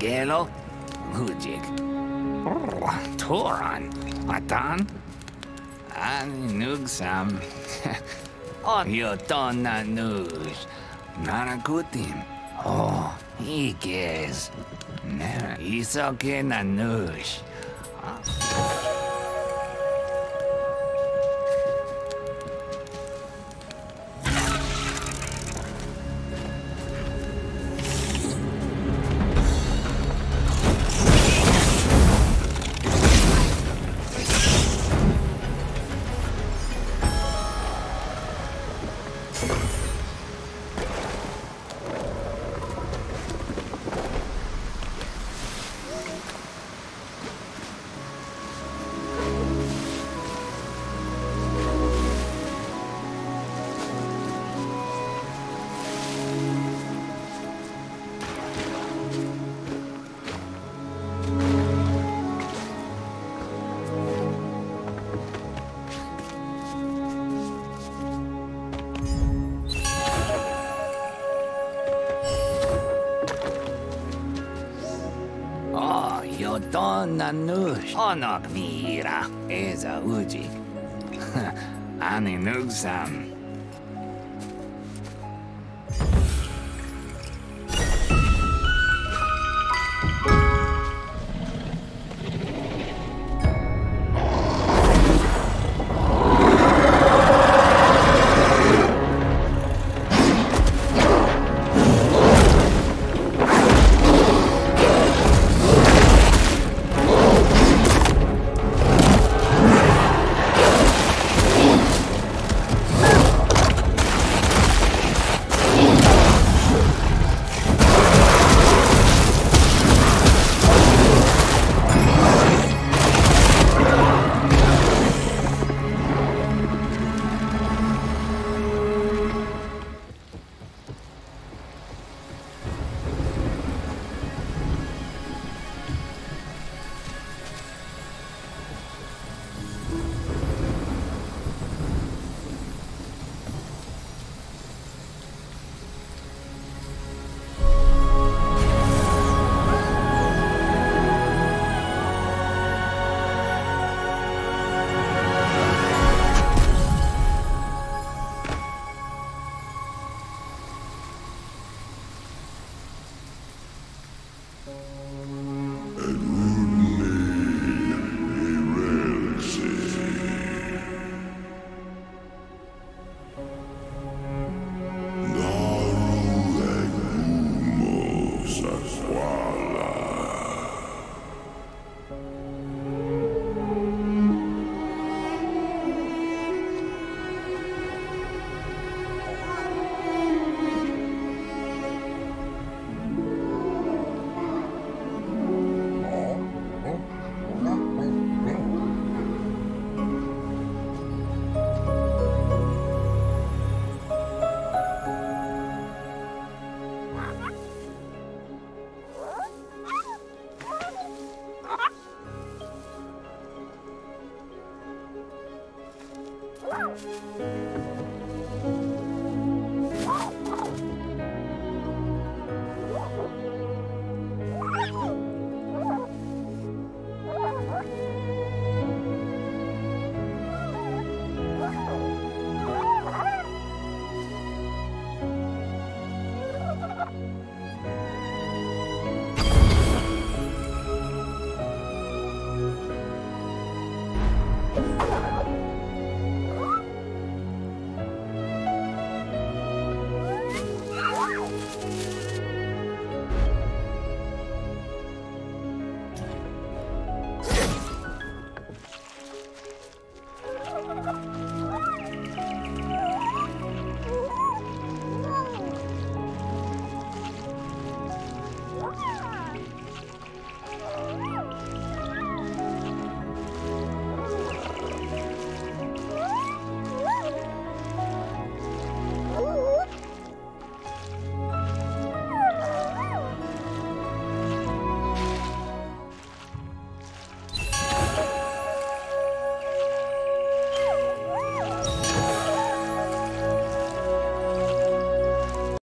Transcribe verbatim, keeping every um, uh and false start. Yellow, Mujik, Toran, Atan, Anugsam, Oyotona Nush, Narakutin, Oh, Ikes, Isokena Nush. Iodonna nush onok mira eza uji. Ani nugsam. Thank you.